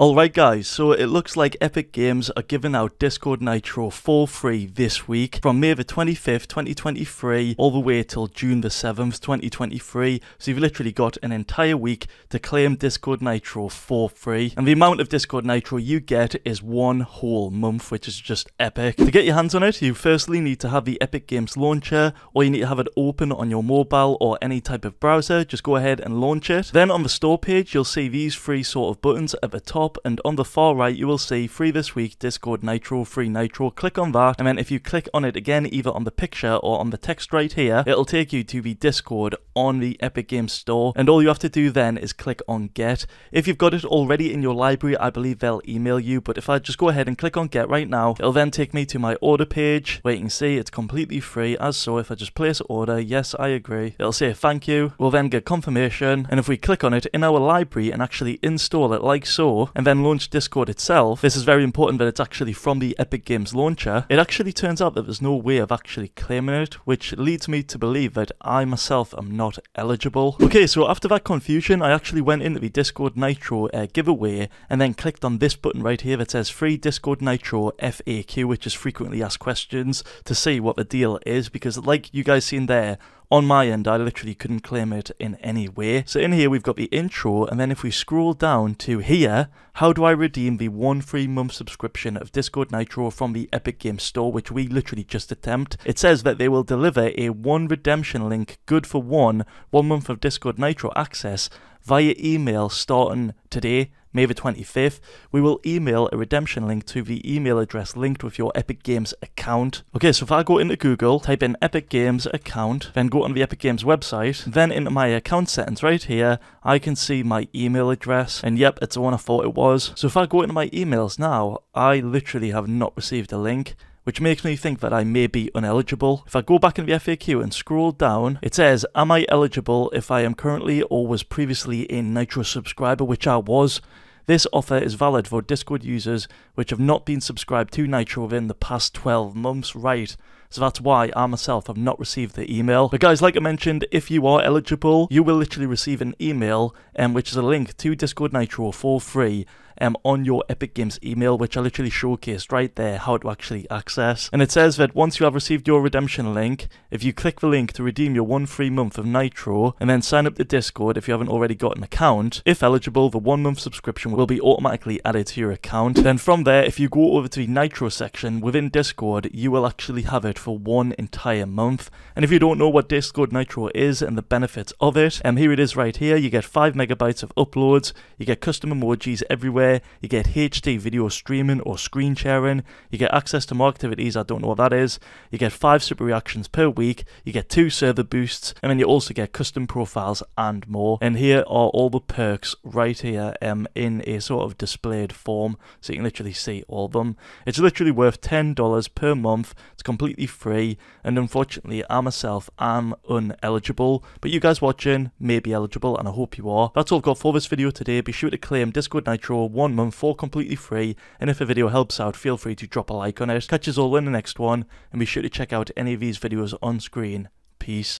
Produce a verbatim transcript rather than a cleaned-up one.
Alright guys, so it looks like Epic Games are giving out Discord Nitro for free this week from May the twenty-fifth, twenty twenty-three all the way till June the seventh, twenty twenty-three. So you've literally got an entire week to claim Discord Nitro for free. And the amount of Discord Nitro you get is one whole month, which is just epic. To get your hands on it, you firstly need to have the Epic Games launcher, or you need to have it open on your mobile or any type of browser. Just go ahead and launch it. Then on the store page, you'll see these three sort of buttons at the top. And on the far right you will see free this week Discord Nitro, free Nitro. Click on that, and then if you click on it again, either on the picture or on the text right here, it'll take you to the Discord on the Epic Games store, and all you have to do then is click on get. If you've got it already in your library, I believe they'll email you, but if I just go ahead and click on get right now, it'll then take me to my order page where you can see it's completely free. As so, if I just place order, yes I agree, it'll say thank you, we'll then get confirmation, and if we click on it in our library and actually install it like so, and then launch Discord itself, this is very important that it's actually from the Epic Games launcher, it actually turns out that there's no way of actually claiming it, which leads me to believe that I myself am not eligible. Okay, so after that confusion, I actually went into the Discord Nitro uh, giveaway and then clicked on this button right here that says free Discord Nitro F A Q, which is frequently asked questions, to see what the deal is, because like you guys seen there, on my end, I literally couldn't claim it in any way. So in here, we've got the intro, and then if we scroll down to here, how do I redeem the one free month subscription of Discord Nitro from the Epic Games Store, which we literally just attempt. It says that they will deliver a one redemption link good for one, one month of Discord Nitro access via email starting today, May the twenty-fifth. We will email a redemption link to the email address linked with your Epic Games account. Okay, so if I go into Google, type in Epic Games account, then go on the Epic Games website, then into my account settings right here, I can see my email address, and yep, it's the one I thought it was. So if I go into my emails now, I literally have not received a link, which makes me think that I may be ineligible. If I go back into the F A Q and scroll down, it says, am I eligible if I am currently or was previously a Nitro subscriber, which I was? This offer is valid for Discord users which have not been subscribed to Nitro within the past twelve months, right? So that's why I myself have not received the email. But guys, like I mentioned, if you are eligible, you will literally receive an email, um, which is a link to Discord Nitro for free um, on your Epic Games email, which I literally showcased right there how to actually access. And it says that once you have received your redemption link, if you click the link to redeem your one free month of Nitro, and then sign up to Discord if you haven't already got an account, if eligible, the one month subscription will be automatically added to your account. Then from there, if you go over to the Nitro section within Discord, you will actually have it for one entire month. And if you don't know what Discord Nitro is and the benefits of it, and um, here it is right here, you get five megabytes of uploads, you get custom emojis everywhere, you get H D video streaming or screen sharing, you get access to more activities, I don't know what that is, you get five super reactions per week, you get two server boosts, and then you also get custom profiles and more. And here are all the perks right here um, in a sort of displayed form, so you can literally see all of them. It's literally worth ten dollars per month, it's completely free, and unfortunately I myself am uneligible, but you guys watching may be eligible, and I hope you are. That's all I've got for this video today. Be sure to claim Discord Nitro one month for completely free, and if the video helps out, feel free to drop a like on it. Catch us all in the next one, and be sure to check out any of these videos on screen. Peace.